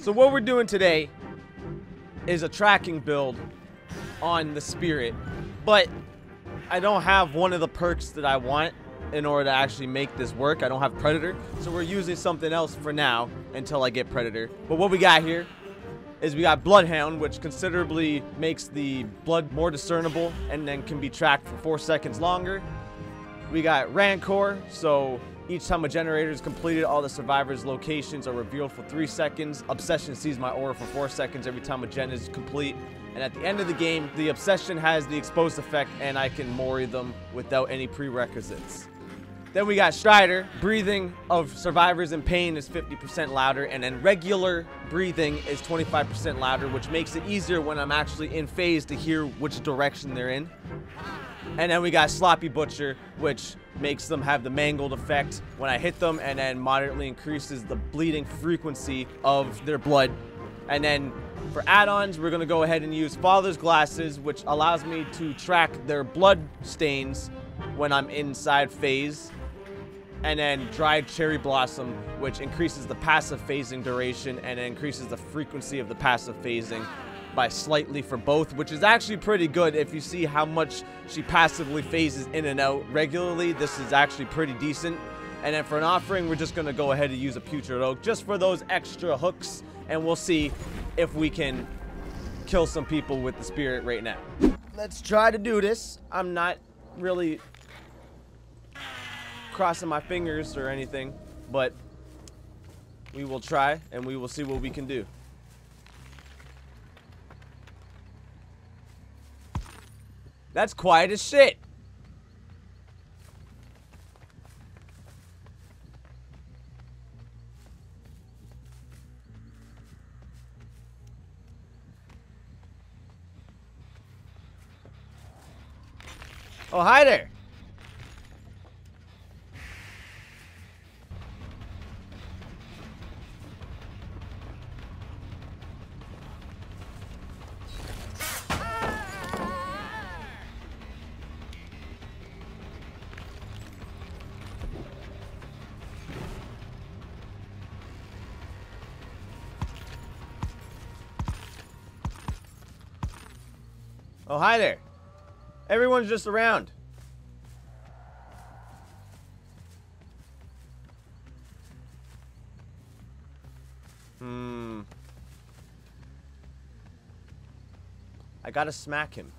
So what we're doing today is a tracking build on the Spirit, but I don't have one of the perks that I want in order to actually make this work. I don't have Predator, so we're using something else for now until I get Predator. But what we got here is we got Bloodhound, which considerably makes the blood more discernible and then can be tracked for 4 seconds longer. We got Rancor, so each time a generator is completed, all the survivors' locations are revealed for 3 seconds. Obsession sees my aura for 4 seconds every time a gen is complete. And at the end of the game, the Obsession has the exposed effect and I can Mori them without any prerequisites. Then we got Strider. Breathing of survivors in pain is 50% louder, and then regular breathing is 25% louder, which makes it easier when I'm actually in phase to hear which direction they're in. And then we got Sloppy Butcher, which makes them have the mangled effect when I hit them, and then moderately increases the bleeding frequency of their blood. And then for add-ons, we're gonna go ahead and use Father's Glasses, which allows me to track their blood stains when I'm inside phase. And then Dried Cherry Blossom, which increases the passive phasing duration and increases the frequency of the passive phasing by slightly for both, which is actually pretty good. If you see how much she passively phases in and out regularly, this is actually pretty decent. And then for an offering, we're just gonna go ahead and use a Putrid Oak just for those extra hooks, and we'll see if we can kill some people with the Spirit right now. Let's try to do this. I'm not really crossing my fingers or anything, but we will try and we will see what we can do. That's quiet as shit. Oh, hi there. Oh, hi there. Everyone's just around. I gotta smack him.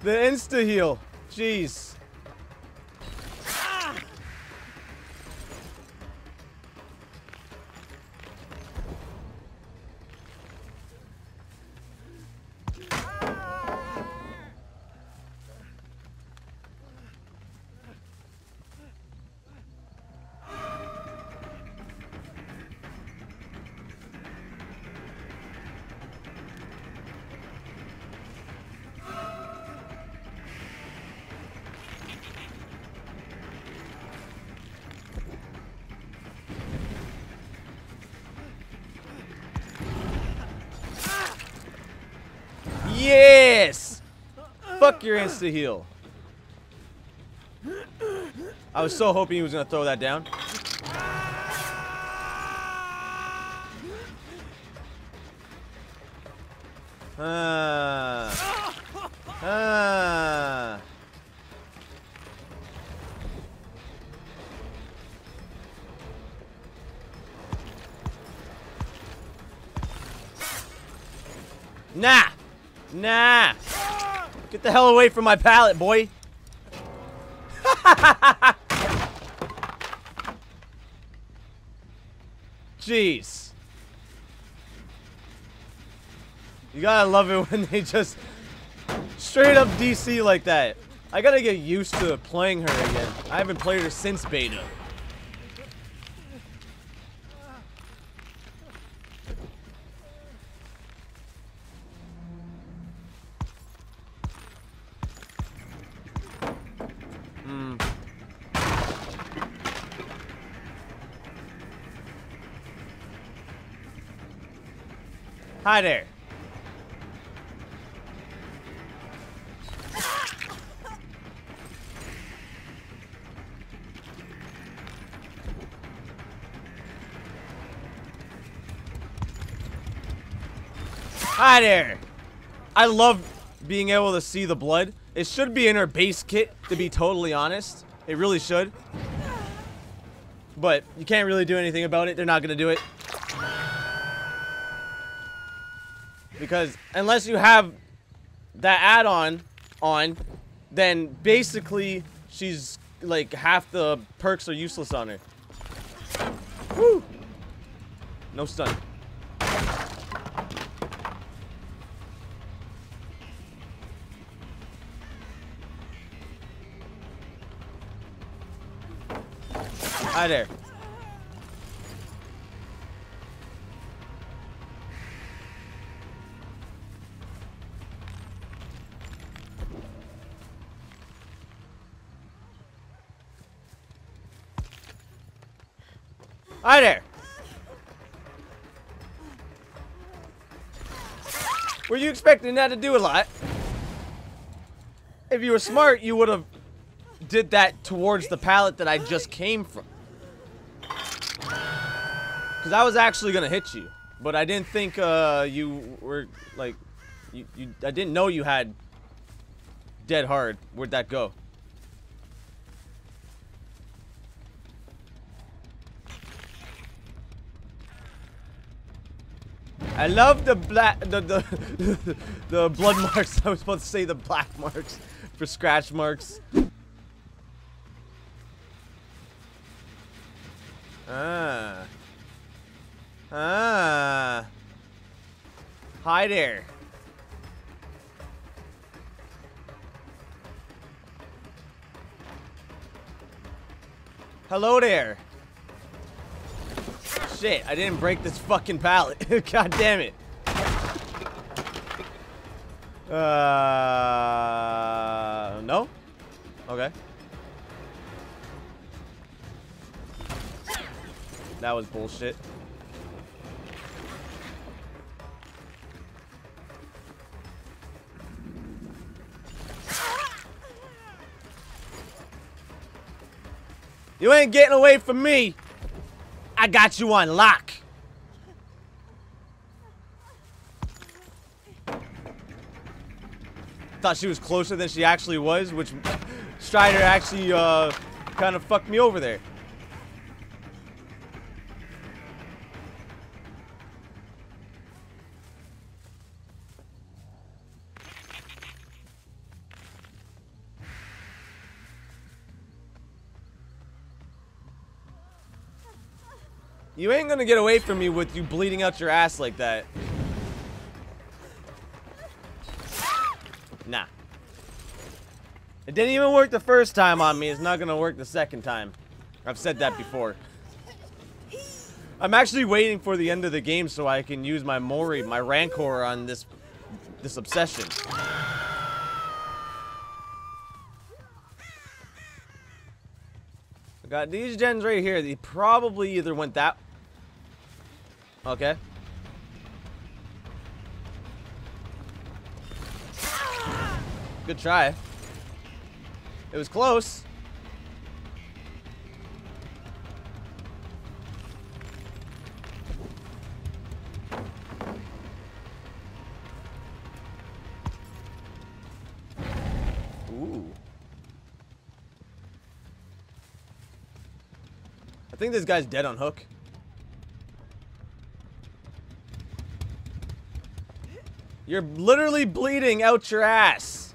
The Insta Heal. Jeez. Yes! Fuck your Insta Heal. I was so hoping he was gonna throw that down. Nah! Nah! Get the hell away from my pallet, boy! Jeez. You gotta love it when they just straight up DC like that. I gotta get used to playing her again. I haven't played her since beta. Hi there. Hi there. I love being able to see the blood. It should be in her base kit, to be totally honest. It really should. But you can't really do anything about it. They're not going to do it. Because unless you have that add-on on, then basically she's like half the perks are useless on her. Woo! No stun. Hi there. Hi there. Were you expecting that to do a lot? If you were smart, you would have did that towards the pallet that I just came from. Because I was actually going to hit you, but I didn't think you were, like, I didn't know you had Dead Hard. Where'd that go? I love the black, the blood marks. I was supposed to say the black marks for scratch marks. Ah. Ah. Hi there. Hello there. Shit, I didn't break this fucking pallet. God damn it. No? Okay. That was bullshit. You ain't getting away from me. I got you on lock. Thought she was closer than she actually was, which Strider actually kind of fucked me over there. You ain't gonna get away from me with you bleeding out your ass like that. Nah. It didn't even work the first time on me. It's not gonna work the second time. I've said that before. I'm actually waiting for the end of the game so I can use my Mori, my Rancor on this obsession. I got these gens right here. They probably either went that... Okay. Good try. It was close. Ooh. I think this guy's dead on hook. You're literally bleeding out your ass.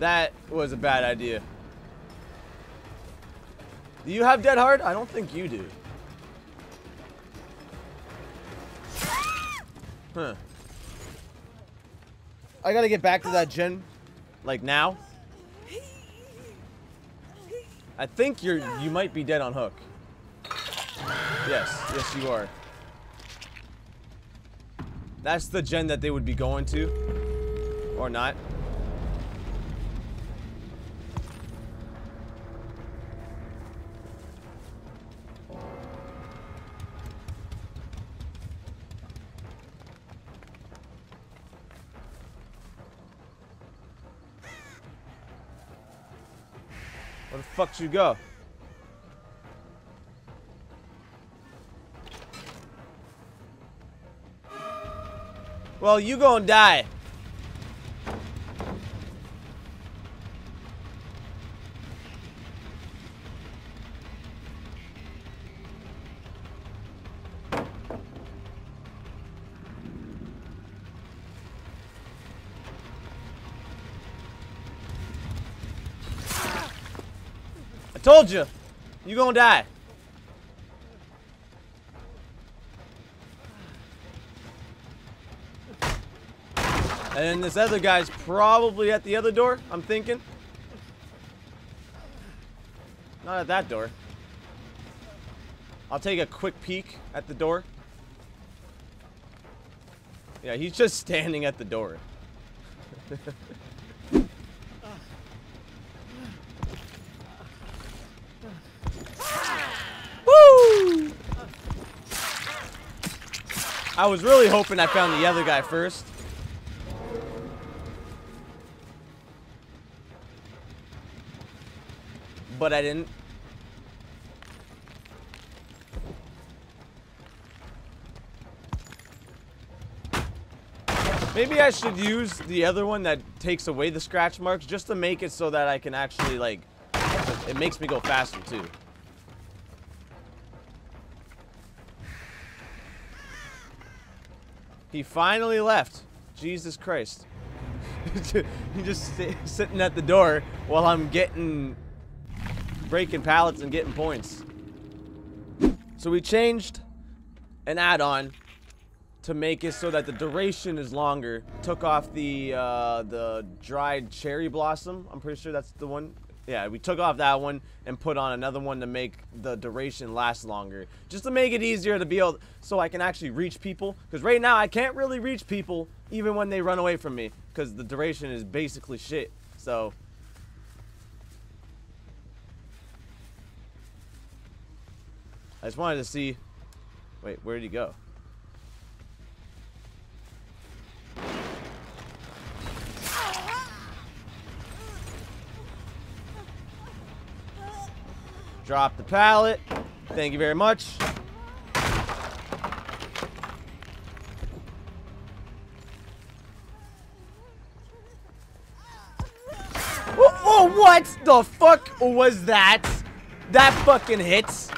That was a bad idea. Do you have Dead Hard? I don't think you do. Huh. I gotta get back to that gen. Like now? I think you might be dead on hook. Yes, yes you are. That's the gen that they would be going to. Or not. Where the fuck did you go? Well, you gonna die. I told you, you gonna die. And then this other guy's probably at the other door, I'm thinking. Not at that door. I'll take a quick peek at the door. Yeah, he's just standing at the door. Woo! I was really hoping I found the other guy first. But I didn't. Maybe I should use the other one that takes away the scratch marks just to make it so that I can actually, like, it makes me go faster too. He finally left. Jesus Christ. He's just sitting at the door while I'm getting... breaking pallets and getting points. So we changed an add-on to make it so that the duration is longer. Took off the dried cherry blossom. I'm pretty sure that's the one. Yeah, we took off that one and put on another one to make the duration last longer. Just to make it easier to be able, so I can actually reach people. Because right now I can't really reach people even when they run away from me. Because the duration is basically shit. So... I just wanted to see... Wait, where did he go? Drop the pallet. Thank you very much. Oh, what the fuck was that? That fucking hits.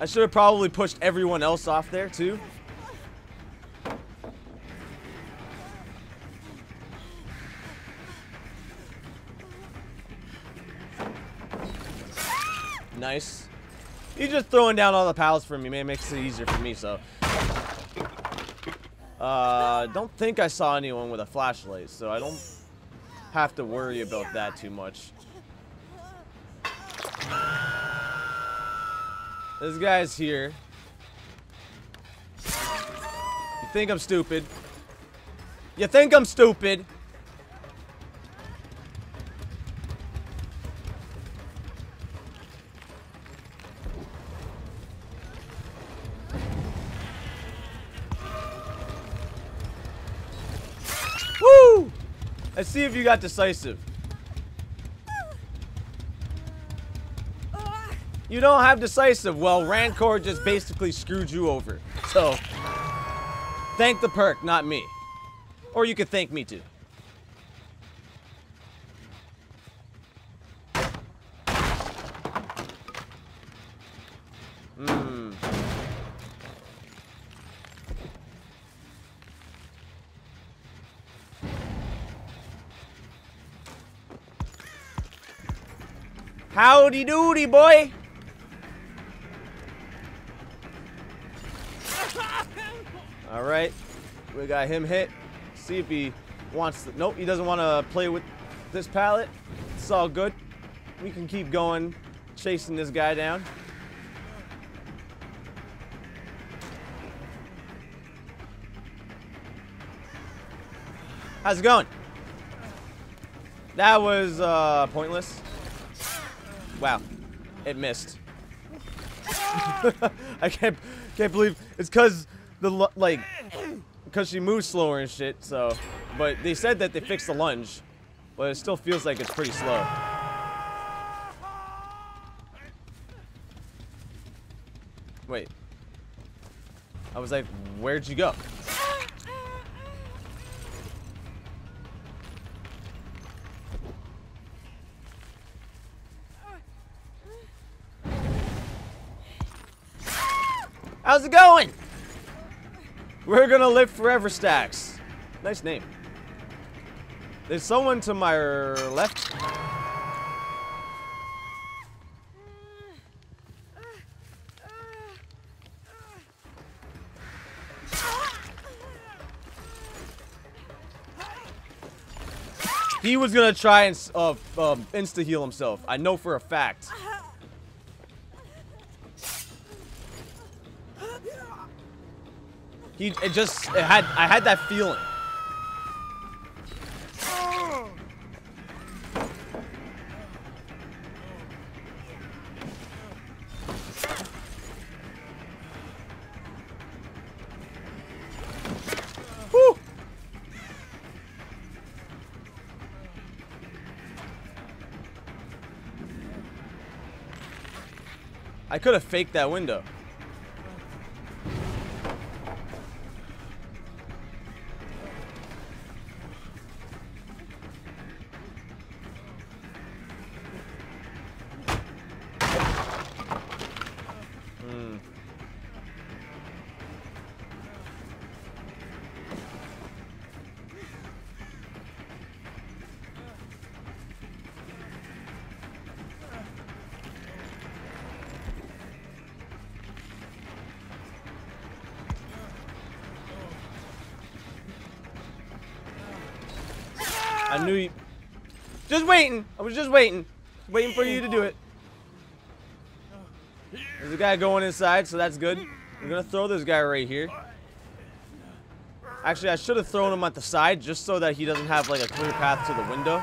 I should have probably pushed everyone else off there, too. Nice. He's just throwing down all the pallets for me, man. It makes it easier for me, so. Don't think I saw anyone with a flashlight, so I don't have to worry about that too much. This guy's here. You think I'm stupid? You think I'm stupid? Woo! Let's see if you got decisive. You don't have decisive. Well, Rancor just basically screwed you over. So, thank the perk, not me. Or you could thank me too. Howdy doody, boy. All right, we got him hit. See if he wants to, nope, he doesn't want to play with this pallet. It's all good. We can keep going, chasing this guy down. How's it going? That was pointless. Wow, it missed. I can't believe it's because the because she moves slower and shit. So, but they said that they fixed the lunge, but it still feels like it's pretty slow. Wait, I was like, where'd you go? How's it going? We're gonna live forever, Stacks. Nice name. There's someone to my left. He was gonna try and insta heal himself. I know for a fact. I had that feeling. Whew. I could have faked that window. I knew you. Just waiting. I was just waiting. Waiting for you to do it. There's a guy going inside, so that's good. I'm gonna throw this guy right here. Actually, I should have thrown him at the side just so that he doesn't have like a clear path to the window.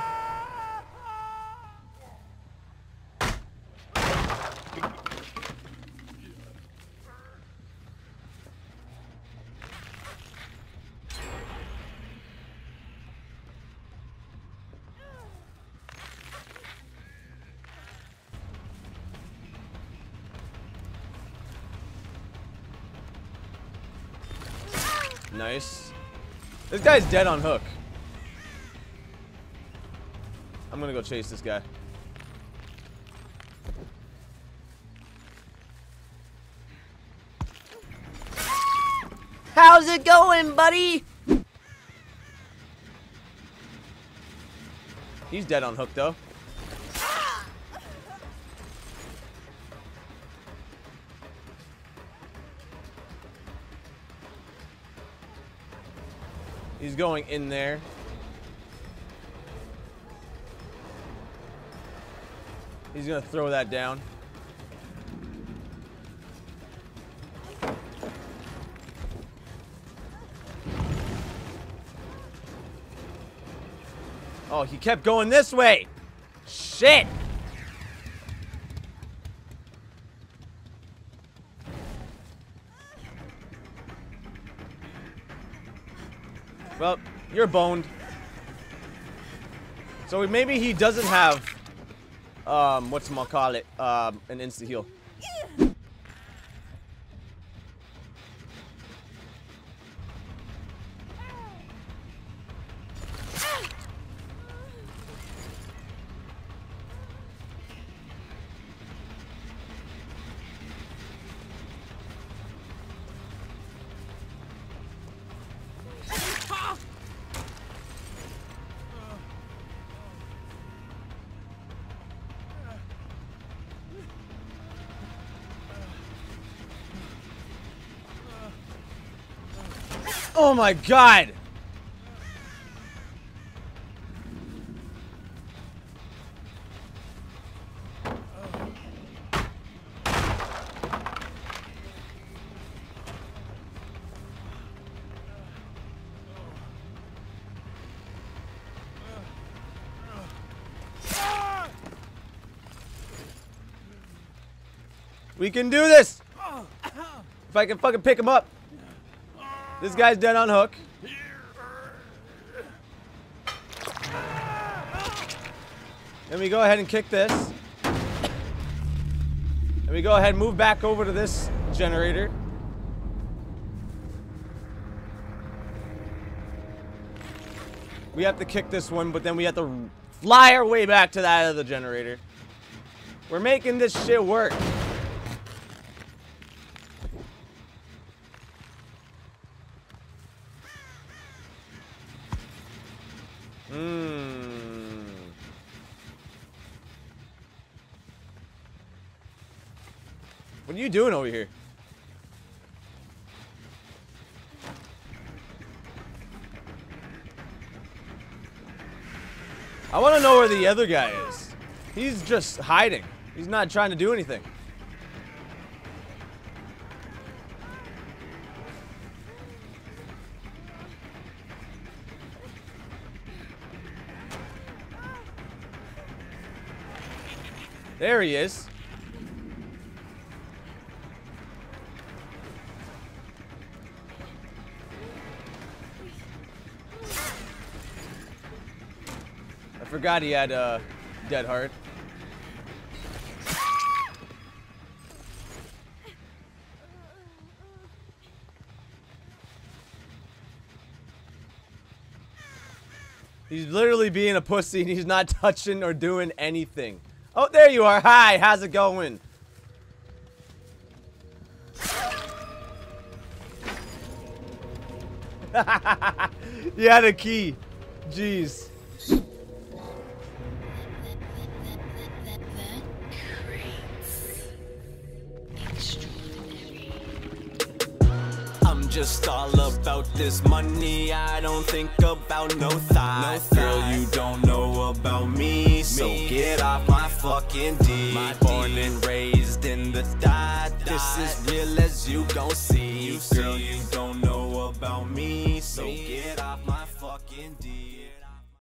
Nice. This guy's dead on hook. I'm gonna go chase this guy. How's it going, buddy? He's dead on hook, though. He's going in there. He's gonna throw that down. Oh, he kept going this way. Shit. Well, you're boned. So maybe he doesn't have, whatchamacallit, an insta heal. Oh my god! We can do this! If I can fucking pick him up. This guy's dead on hook. Then we go ahead and kick this. And we go ahead and move back over to this generator. We have to kick this one, but then we have to fly our way back to that other generator. We're making this shit work. What are you doing over here? I want to know where the other guy is. He's just hiding. He's not trying to do anything. There he is. I forgot he had Dead Hard. He's literally being a pussy and he's not touching or doing anything. Oh, there you are. Hi, how's it going? You had a key. Jeez. Just all about this money, I don't think about no thighs. Girl, you don't know about me, so get off my fucking D. Born and raised in the dot, this is real as you gon' see. Girl, you don't know about me, so get off my fucking D.